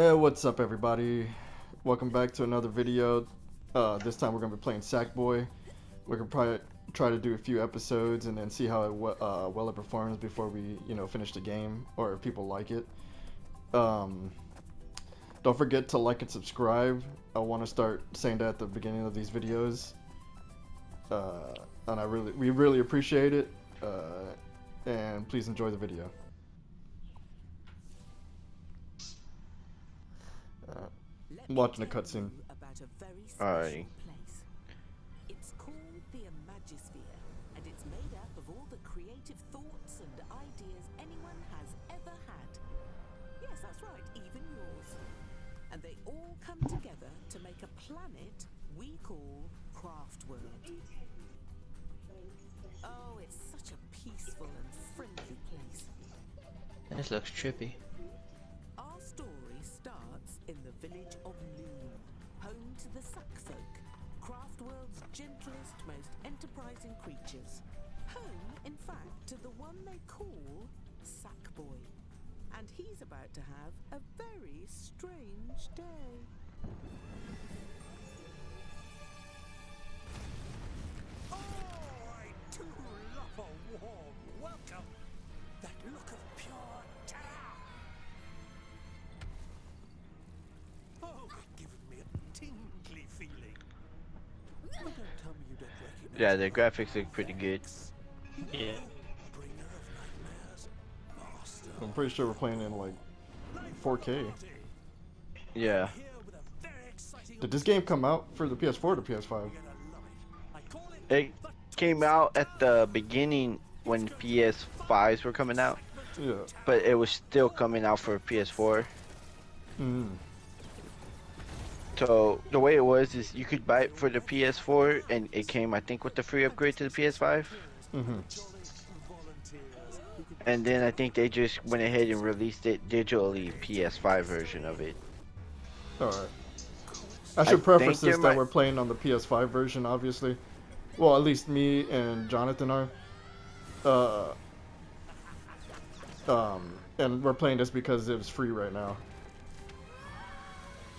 What's up, everybody? Welcome back to another video. This time we're gonna be playing Sackboy. We're gonna probably try to do a few episodes and then see how well it performs before we, finish the game, or if people like it. Don't forget to like and subscribe. I want to start saying that at the beginning of these videos, and we really appreciate it. And please enjoy the video. I'm watching a cutscene. Alrighty. It's called the Imagisphere, and it's made up of all the creative thoughts and ideas anyone has ever had. Yes, that's right, even yours. And they all come together to make a planet we call Craftworld. Oh, it's such a peaceful and friendly place. This looks trippy. Our story starts in the village of Lune, home to the Sackfolk, Craftworld's gentlest, most enterprising creatures. Home, in fact, to the one they call Sackboy. And he's about to have a very strange day. Oh, I do love a warm welcome. That look of pure terror. Oh, it's giving me a tingly feeling. Don't tell me you don't recognize. Yeah, the graphics look pretty good. Yeah. I'm pretty sure we're playing in like 4K. Yeah. Did this game come out for the PS4 or the PS5? It came out at the beginning when PS5s were coming out. Yeah. But it was still coming out for PS4. Mm. So the way it was is you could buy it for the PS4, and it came, I think, with the free upgrade to the PS5. Mm-hmm. And then I think they just went ahead and released it digitally, PS5 version of it. Alright. I should preface this that we're playing on the PS5 version, obviously. Well, at least me and Jonathan are. And we're playing this because it's free right now.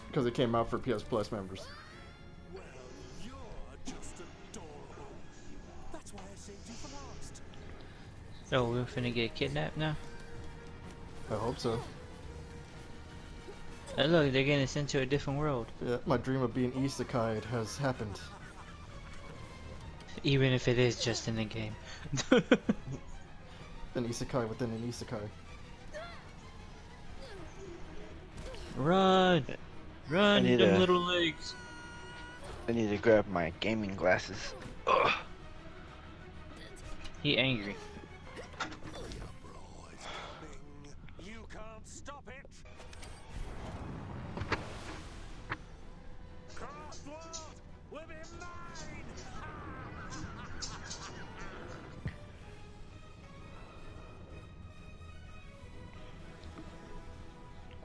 Because it came out for PS Plus members. Well, you're just adorable. That's why I saved you for last. Oh, we're finna get kidnapped now? I hope so. Oh, look, they're getting us into a different world. Yeah, my dream of being isekai has happened. Even if it is just in the game. An isekai within an isekai. Run! Run, you dumb little legs! I need to grab my gaming glasses. Ugh. He angry.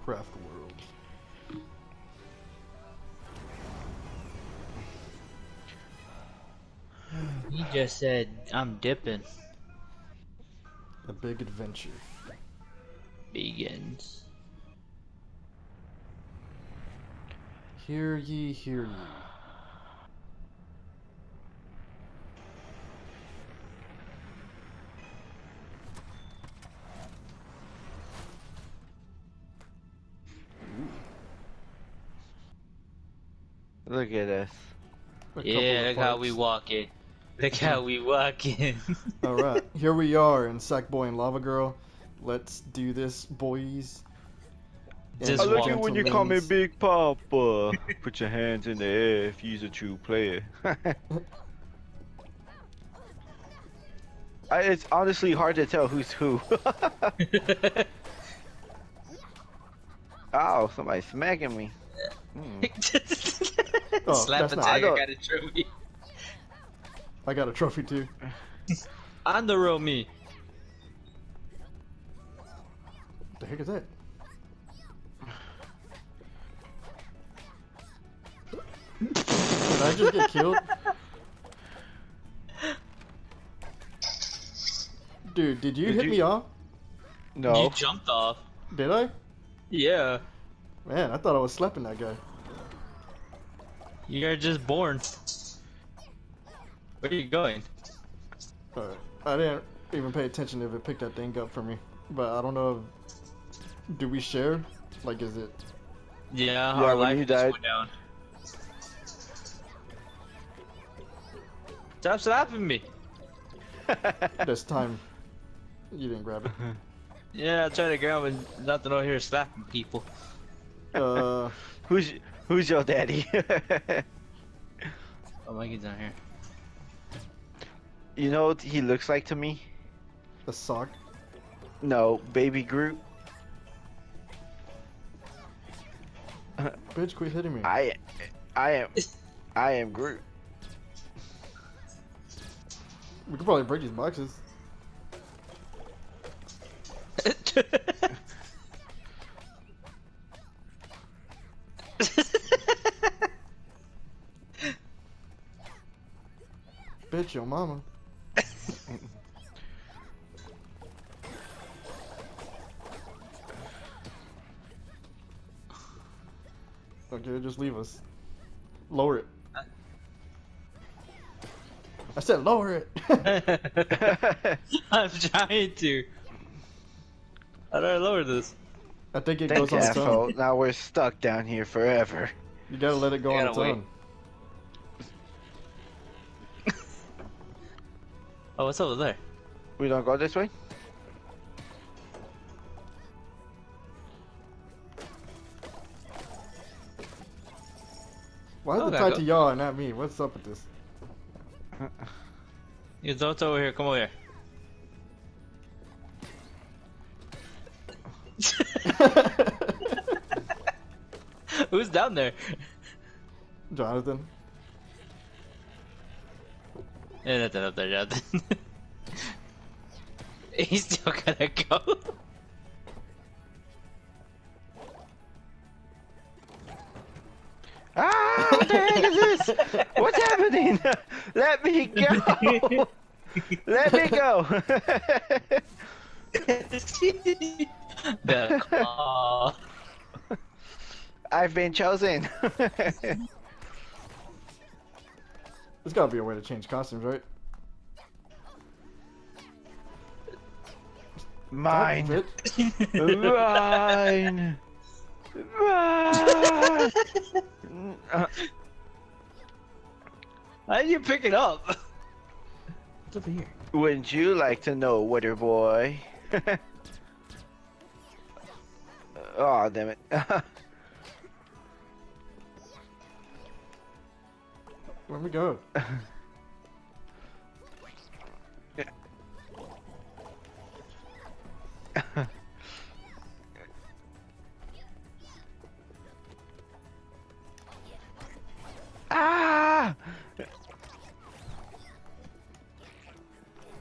Craftworld. He just said, I'm dipping. A big adventure begins. Hear ye, hear ye. Look at us. Yeah, look how we walking. Look how we walking. Alright, here we are in Sackboy and Lava Girl. Let's do this, boys. Just I look at when you call me Big Papa. Put your hands in the air if you's a true player. It's honestly hard to tell who's who. Ow, somebody's smacking me. Mm. Oh, slap a tiger, I got a trophy. I got a trophy too. On the road, me. What the heck is that? Did I just get killed? Dude, did you hit me off? No. You jumped off. Did I? Yeah. Man, I thought I was slapping that guy. You're just born. Where are you going? Alright. I didn't even pay attention if it picked that thing up for me. But I don't know if... Do we share? Like, is it... Yeah, our life just went down. Stop slapping me! This time, you didn't grab it. Yeah, I tried to grab it, nothing over here slapping people. Who's your daddy? Oh, Mikey's down here. You know what he looks like to me? A sock? No, Baby Groot. Bitch, quit hitting me. I am Groot. We could probably break these boxes. Bitch, your mama. Okay, just leave us. Lower it. I said lower it. I'm trying to. How do I lower this? I think it goes on its own. Now we're stuck down here forever. You gotta let it go on its own. Oh, what's over there? We don't go this way? Why is it tied to y'all and not me? What's up with this? You don't over here, come over here. Who's down there? Jonathan. Yeah, nothing up there, Jonathan. He's still gonna go. Ah, what the heck is this? What's happening? Let me go! Let me go! I've been chosen. There's gotta be a way to change costumes, right? Mine! Mine! How did you pick it up? What's over here? Wouldn't you like to know, water boy? Oh, damn it. Where'd we go? Ah!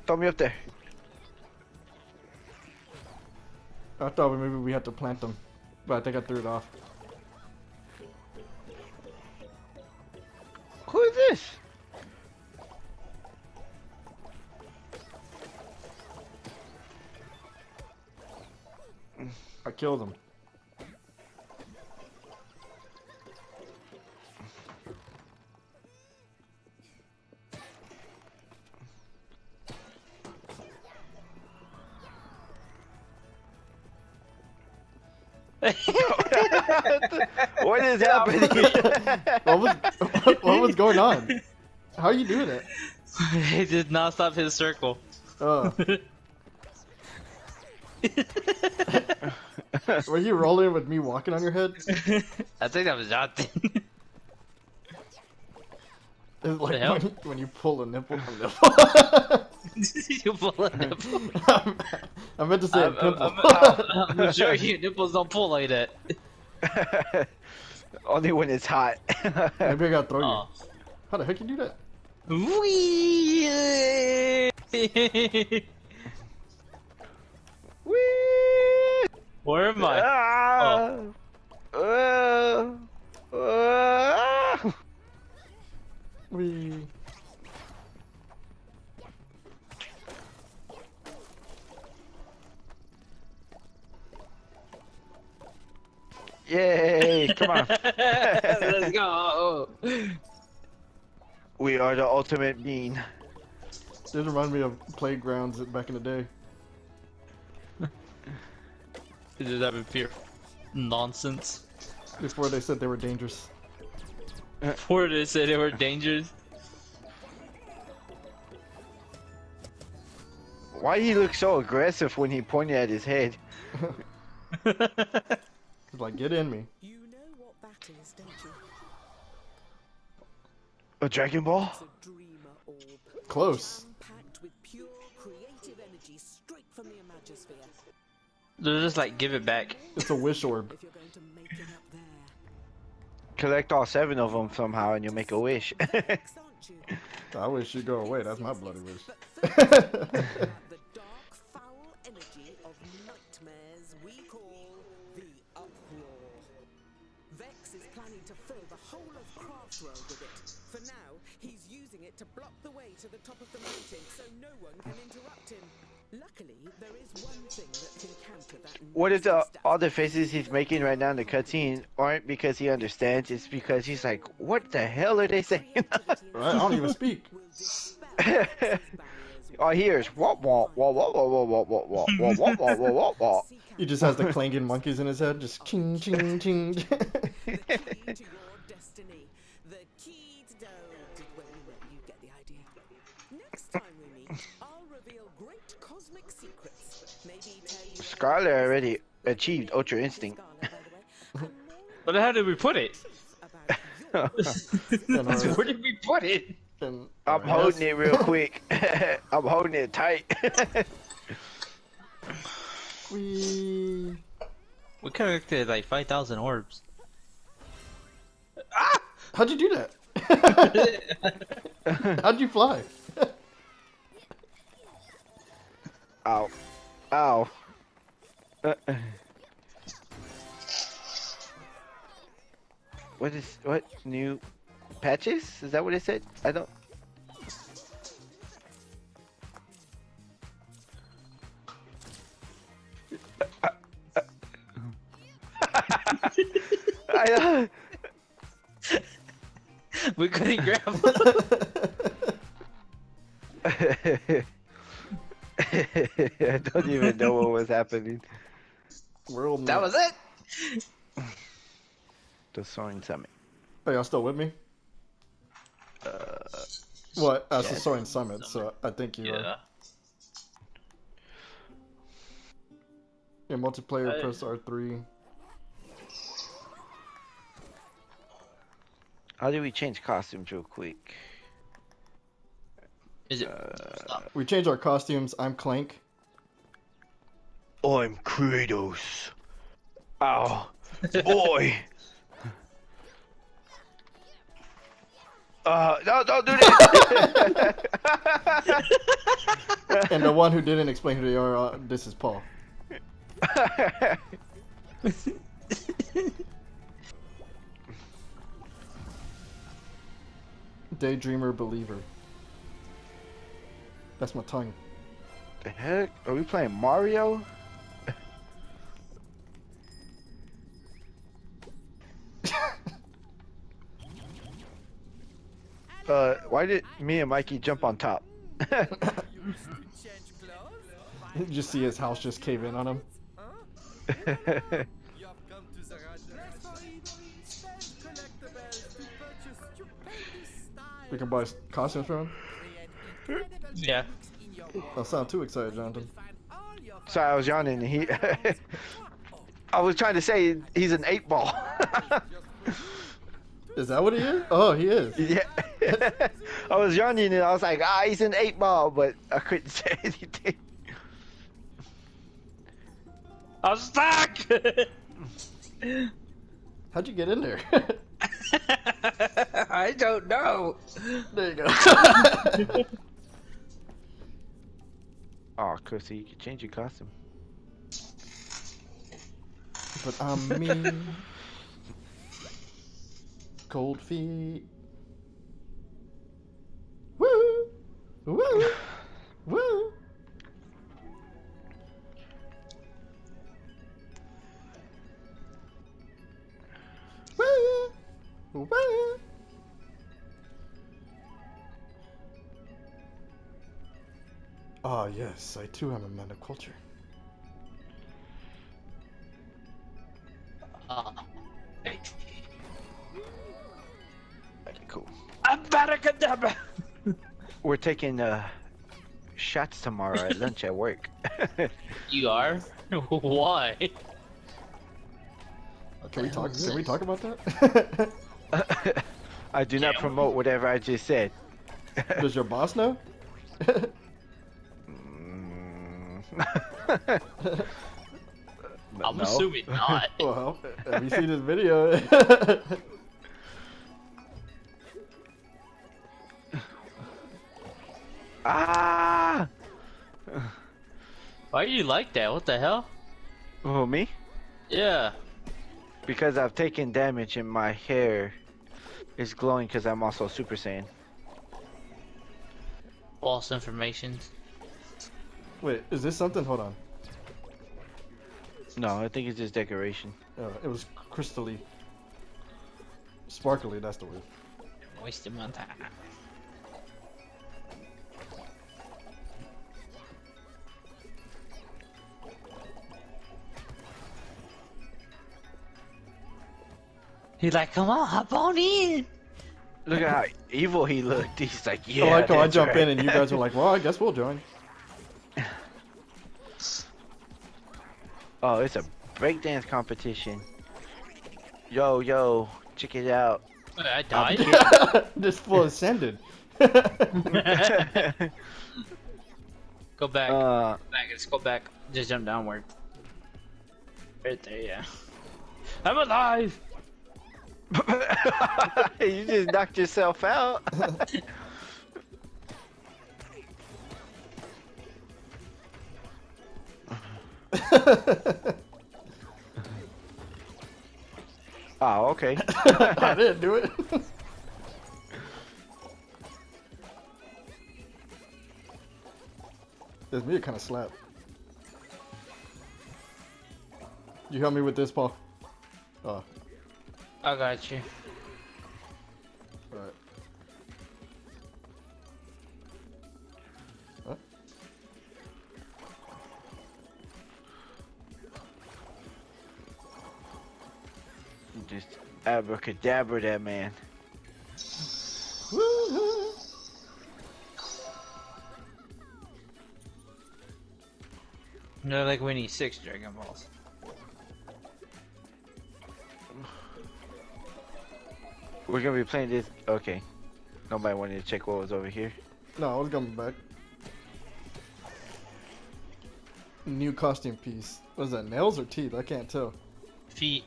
Throw me up there. I thought maybe we had to plant them, but I think I threw it off. Who is this? I killed him. What is happening? What was going on? How are you doing it? He did not stop his circle. Oh. Were you rolling with me walking on your head? I think that was Jonathan. It's like when you pull a nipple. You pull a nipple. I meant to say a pimple. I'm sure your nipples don't pull like that. Only when it's hot. Maybe I gotta throw you. How the heck you do that? Wee! Wee! Where am I? Ah! Oh. Ah! Wee! Yay! Come on. Let's go. We are the ultimate bean. It reminds me of playgrounds back in the day. They just having pure nonsense. Before they said they were dangerous. Before they said they were dangerous. Why he look so aggressive when he pointed at his head? He's like, get in me. You know what that is, don't you? A Dragon Ball? Close. With pure creative energy straight from the Imagisphere. They're just like, give it back. It's a wish orb. If you're going to make it up there. Collect all 7 of them somehow and you'll make a wish. I wish you'd go away, that's my bloody wish. The dark, foul energy of nightmares we call the Uproar. Vex is planning to fill the whole of Craftworld with it. For now, he's using it to block the way to the top of the mountain so no one can interrupt him. Luckily, there is one thing that can counter that. What is all the faces he's making right now in the cutscene aren't because he understands, it's because he's like, what the hell are they saying? I don't even speak. All I hear is wop wop wop wop wop wop wop wop wop wop wop wop wop. He just has the clanging monkeys in his head, just ching ching ching. The key to your destiny. The key to you get the idea. Next time we meet, I'll reveal great cosmic secrets. Maybe tell you Scarlet already achieved Ultra Instinct. But how did we put it? Where did we put it? I'm holding it real quick. I'm holding it tight. We collected like 5,000 orbs. Ah! How'd you do that? How'd you fly? Ow. Ow. What new patches? Is that what it said? I don't. I we couldn't grab them. I don't even know what was happening. World that was it. The Soaring Summit. Are y'all still with me? Well, that's the Soaring Summit, so I think you are. In multiplayer, press R3. How do we change costumes real quick? Is it? We change our costumes. I'm Clank. I'm Kratos. Ow. Boy. No, don't do that! And the one who didn't explain who they are, this is Paul. Daydreamer Believer. That's my tongue. The heck? Are we playing Mario? Why did me and Mikey jump on top? You just see his house just cave in on him. We can buy costumes from him? Yeah. Don't sound too excited, Jonathan. Sorry, I was yawning. I was trying to say he's an 8-ball. Is that what he is? Oh, he is. Yeah. I was yawning and I was like, he's an 8-ball, but I couldn't say anything. I'm stuck! How'd you get in there? I don't know. There you go. Oh, cool, so you can change your costume. But I'm me. Cold feet. Woo! Woo! Woo! Whoa. Ah, yes, I too am a man of culture. Right. Okay, cool. Abracadabra! We're taking shots tomorrow at lunch at work. You are? Why? Can we talk about that? I do not promote whatever I just said. Does your boss know? I'm assuming not. Well, have you seen this video? Ah! Why are you like that? What the hell? Oh, me? Yeah. Because I've taken damage and my hair is glowing because I'm also Super Saiyan. False information. Wait, is this something? Hold on. No, I think it's just decoration. It was crystally. Sparkly, that's the word. I'm wasting my time. He's like, come on, hop on in. Look at how evil he looked. He's like, yeah. I like how I jump in and you guys are like, well, I guess we'll join. Oh, it's a breakdance competition. Yo, yo, check it out. I died. This fool ascended. Go back. Just go back. Just jump downward. Right there, yeah. I'm alive. You just knocked yourself out. Oh, okay. I didn't do it. This music kind of slapped. You help me with this, Paul. Oh. I got you. All right. Huh? Just abracadabra that man. Woo-hoo. No, like we need 6 Dragon Balls. We're gonna be playing this. Okay. Nobody wanted to check what was over here. No, I was coming back. New costume piece. What is that? Nails or teeth? I can't tell. Feet.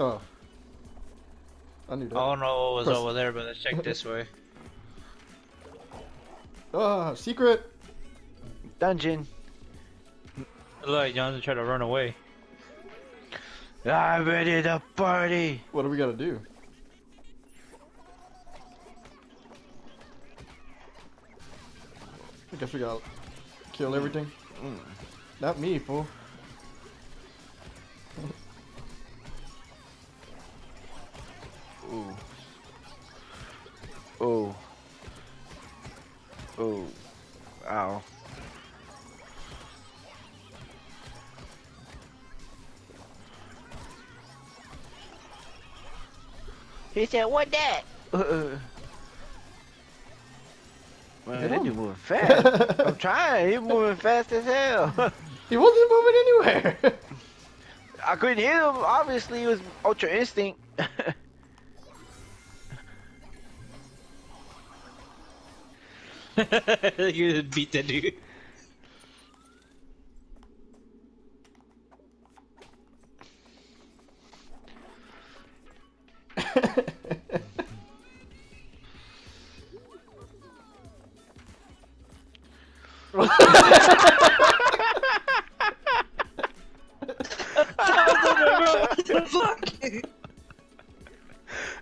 Oh. I knew that. I don't know what was over there, but let's check this way. Oh, secret dungeon. Look, John's trying to run away. I'm ready to party. What do we gotta do? I guess we gotta kill everything. Mm. Not me, fool. Ooh. Ooh. Ooh. Ow. He said, what that? Man, that dude moving fast. I'm trying. He's moving fast as hell. He wasn't moving anywhere. I couldn't hit him. Obviously, it was Ultra Instinct. You beat that dude.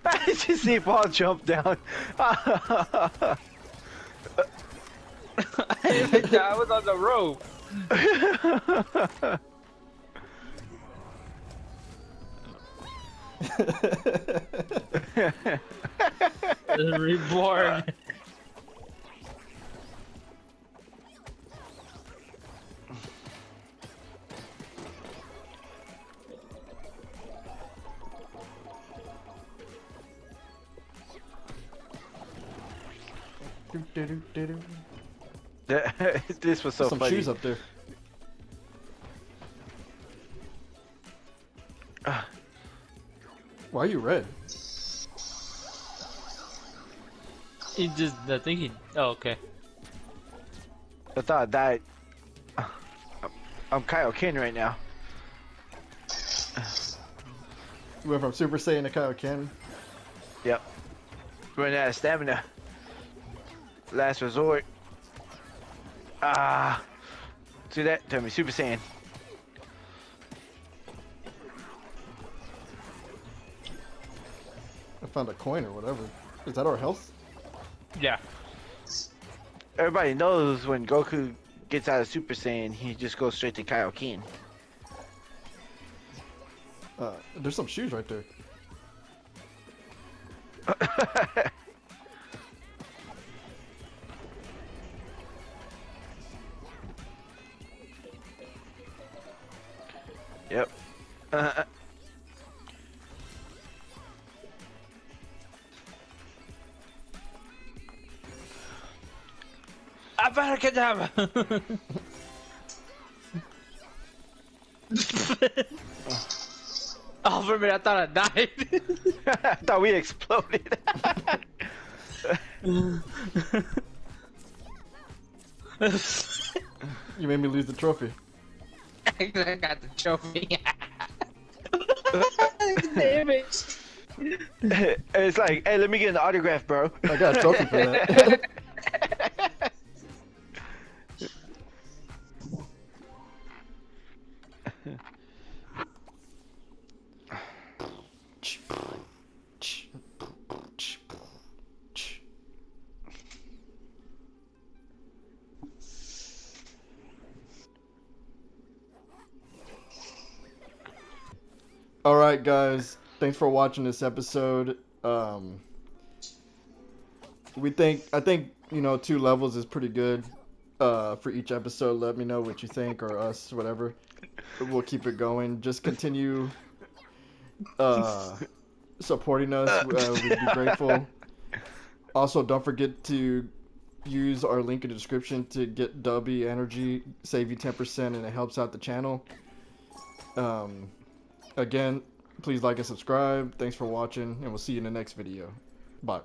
I just see Paul jump down. I didn't I was on the rope. Reborn. This was so funny. Some shoes up there. Why are you red? He just, I think he, oh, okay. I thought I died. I'm Kaioken right now. You went from Super Saiyan to Kaioken? Yep. Running out of stamina. Last resort. Ah. See that? Turn me Super Saiyan. I found a coin or whatever. Is that our health? Yeah. Everybody knows when Goku gets out of Super Saiyan, he just goes straight to Kaioken. There's some shoes right there. Yep. Oh, for a minute I thought I died. I thought we exploded. You made me lose the trophy. I got the trophy. Damn it. It's like, hey, let me get an autograph, bro. I got a trophy for that. Alright guys, thanks for watching this episode. I think you know, 2 levels is pretty good for each episode. Let me know what you think, or us, whatever. We'll keep it going. Just continue supporting us. We'd be grateful. Also, don't forget to use our link in the description to get Dubby Energy, save you 10%, and it helps out the channel. Again, please like and subscribe. Thanks for watching, and we'll see you in the next video. Bye.